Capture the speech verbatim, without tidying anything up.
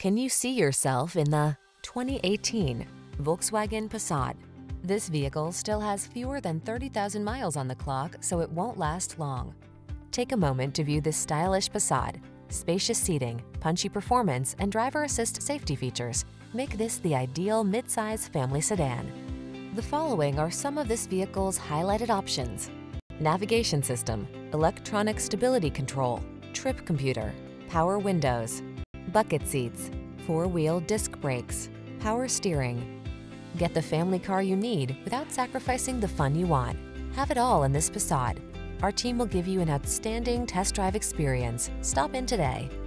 Can you see yourself in the twenty eighteen Volkswagen Passat? This vehicle still has fewer than thirty thousand miles on the clock, so it won't last long. Take a moment to view this stylish Passat. Spacious seating, punchy performance, and driver assist safety features make this the ideal mid-size family sedan. The following are some of this vehicle's highlighted options: navigation system, electronic stability control, trip computer, power windows, bucket seats, four-wheel disc brakes, power steering. Get the family car you need without sacrificing the fun you want. Have it all in this Passat. Our team will give you an outstanding test drive experience. Stop in today.